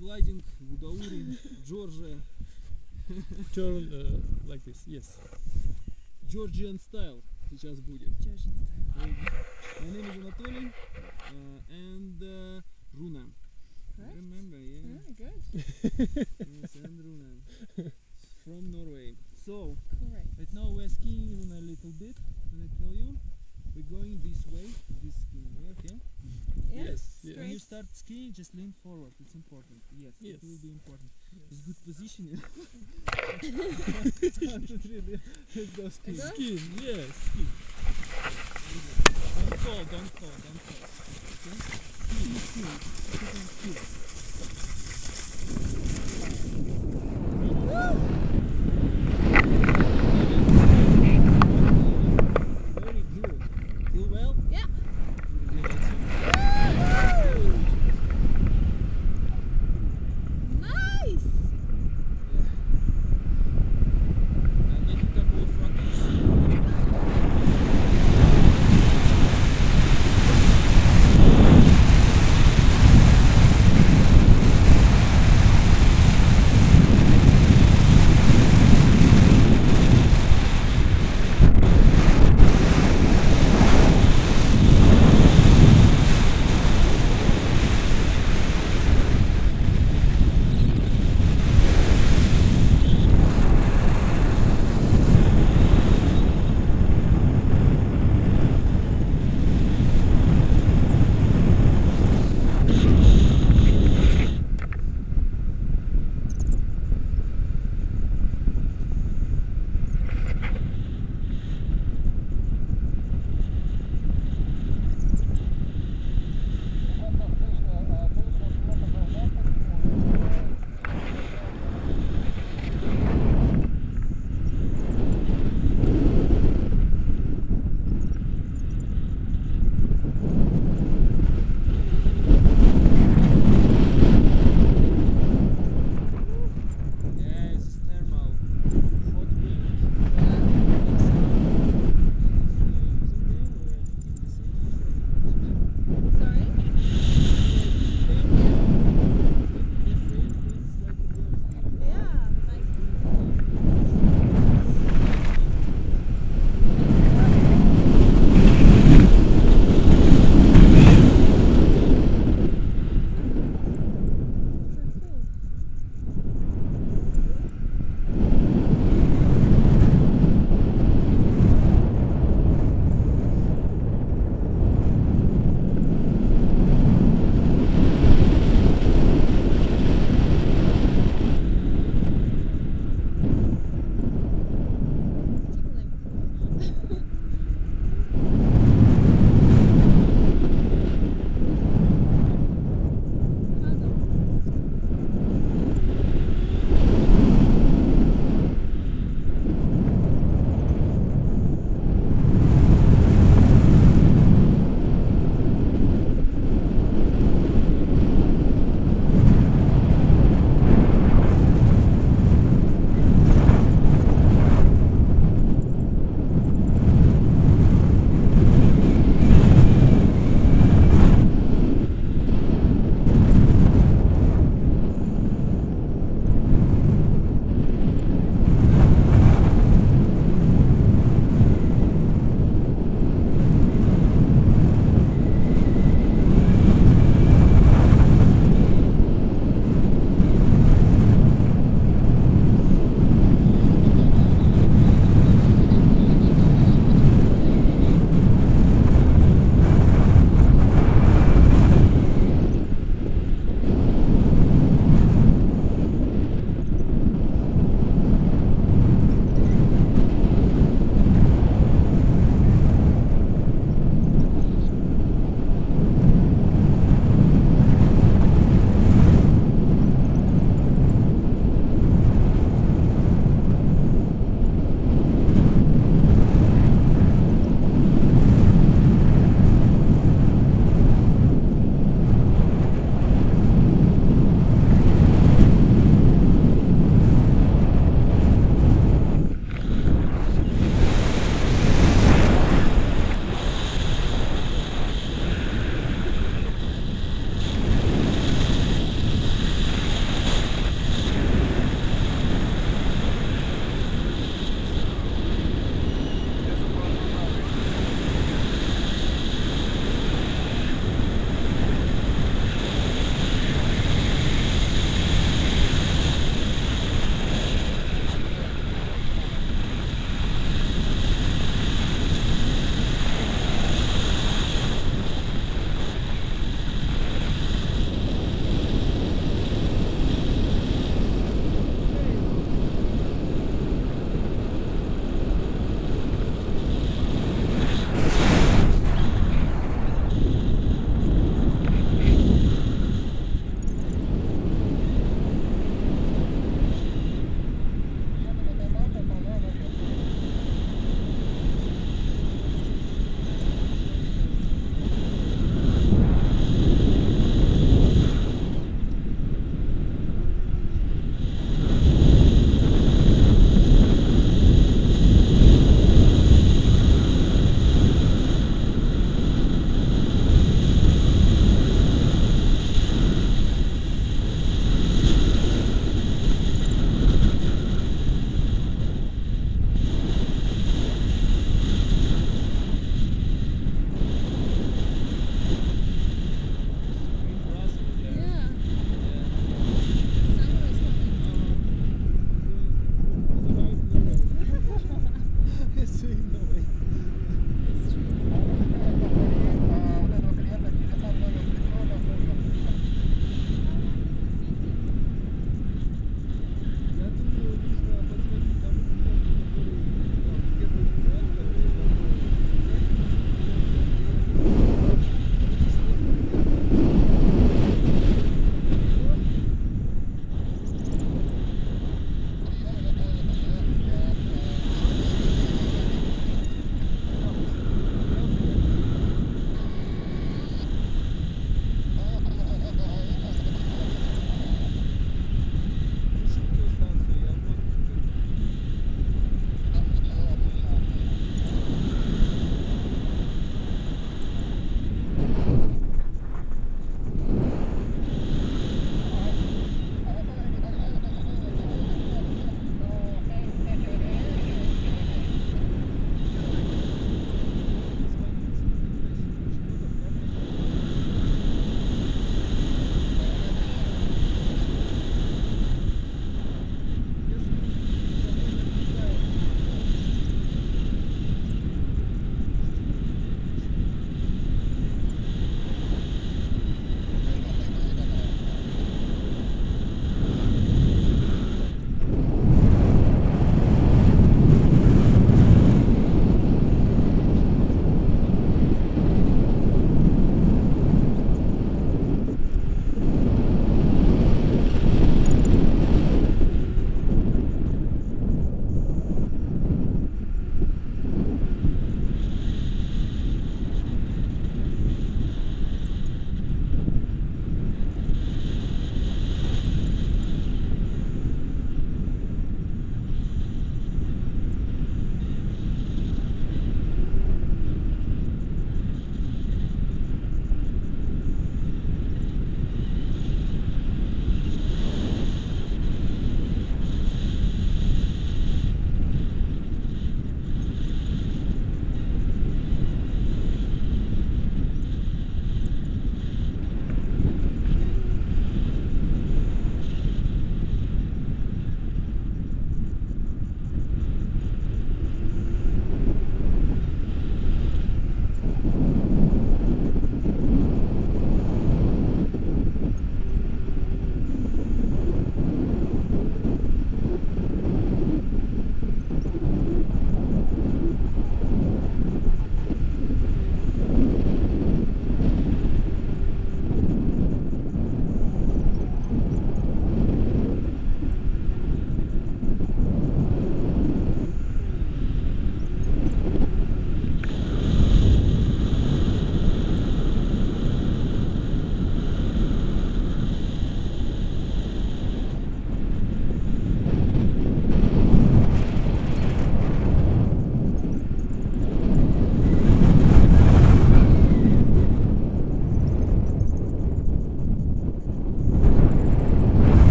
Paragliding, Gudauri, Georgia. Turn like this, yes. Georgian style сейчас будет. Georgian style. My name is Anatoly and Runa. Correct? Remember, yeah. Yeah, good. Yes, and Runa. From Norway. So, correct. Right now we're skiing Runa a little bit, and I tell you, we're going this way, this skiing, okay? Yes. Yes. When you start skiing, just lean forward, it's important. Yes, yes. It will be important. Yes. It's good positioning. Let's go skiing. Skiing, yes, ski. Don't fall, don't fall, don't fall. Okay? Ski, ski.